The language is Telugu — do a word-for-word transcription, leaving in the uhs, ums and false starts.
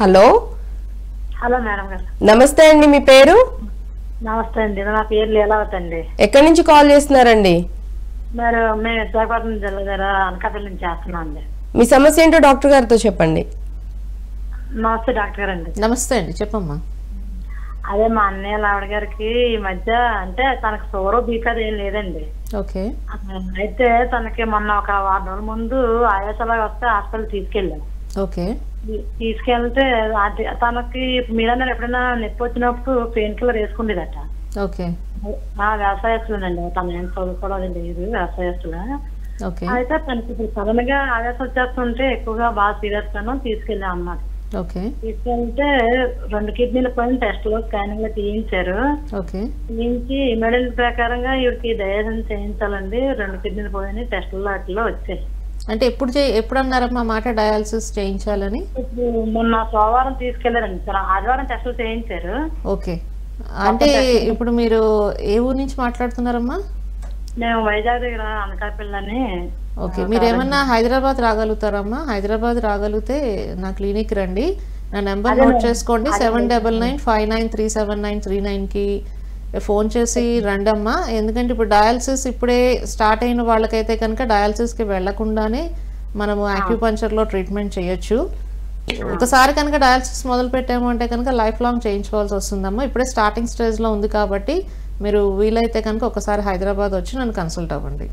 హలో హలో మేడం గారు నమస్తే అండి మీ పేరు నమస్తే అండి నా పేరు లీలావతి అండి ఎక్కడి నుంచి కాల్ చేస్తున్నారండి నేను మే విశాఖపట్నం జిల్లా దగ్గర అనకాపల్లి నుంచి చేస్తున్నానండి మీ సమస్య ఏంటో డాక్టర్ గారితో చెప్పండి నమస్తే డాక్టర్ గారండి నమస్తే అండి చెప్పమ్మా అదే మా అన్నయ్య లావడ గారికి ఈ మధ్య అంటే తనకు సోరో బీపీ ఏం లేదండి ఓకే అయితే తనకి మొన్న ఒక వారం రోజుల ముందు ఆయాసలాగా వస్తే హాస్పిటల్ తీసుకెళ్ళాం ఓకే తీసుకెళ్తే తనకి మీరన్నారు ఎప్పుడైనా నొప్పి వచ్చినప్పుడు పెయిన్ కిల్లర్ వేసుకుండేదట ఓకే వ్యవసాయస్తులేనండి తను ఏం చదువుకోవాలండి ఇది వ్యవసాయస్తుల అయితే తనకి ఇప్పుడు సడన్ గా ఆయాసం వచ్చేస్తుంటే ఎక్కువగా బాగా సీరియస్ గాను తీసుకెళ్ళాం అన్నమాట తీసుకెళ్తే రెండు కిడ్నీల పైన టెస్ట్ లో స్కానింగ్ లో తీయించారు తీయించి ఇమీడియట్ ప్రకారంగా ఇవిడికి డయాలసిస్ చేయించాలండి రెండు కిడ్నీలు పోయిన టెస్ట్ లో అట్లా వచ్చాయి అంటే ఎప్పుడు ఎప్పుడు అన్నారమ్మా మాట డయాలసిస్ చేయించాలని మొన్న సోమవారం తీసుకెళ్లారండి సార్ ఆదివారం టెస్టులు చేయించారు ఓకే అంటే ఇప్పుడు మీరు ఏ ఊరు నుంచి మాట్లాడుతున్నారమ్మా నేను వైజాగ్ దగ్గర అనకాపల్లని ఓకే మీరు ఏమన్నా హైదరాబాద్ రాగలుగుతారమ్మా హైదరాబాద్ రాగలిగితే నా క్లినిక్ రండి నా నెంబర్ నోట్ చేసుకోండి seven double nine five nine three seven nine three నైన్కి ఫోన్ చేసి రండమ్మా ఎందుకంటే ఇప్పుడు డయాలసిస్ ఇప్పుడే స్టార్ట్ అయిన వాళ్ళకైతే కనుక డయాలసిస్కి వెళ్లకుండానే మనము ఆక్యుపంచర్లో ట్రీట్మెంట్ చేయొచ్చు ఒకసారి కనుక డయాలసిస్ మొదలు పెట్టాము అంటే కనుక లైఫ్ లాంగ్ చేయించుకోవాల్సి వస్తుందమ్మా ఇప్పుడే స్టార్టింగ్ స్టేజ్లో ఉంది కాబట్టి మీరు వీలైతే కనుక ఒకసారి హైదరాబాద్ వచ్చి నన్ను కన్సల్ట్ అవ్వండి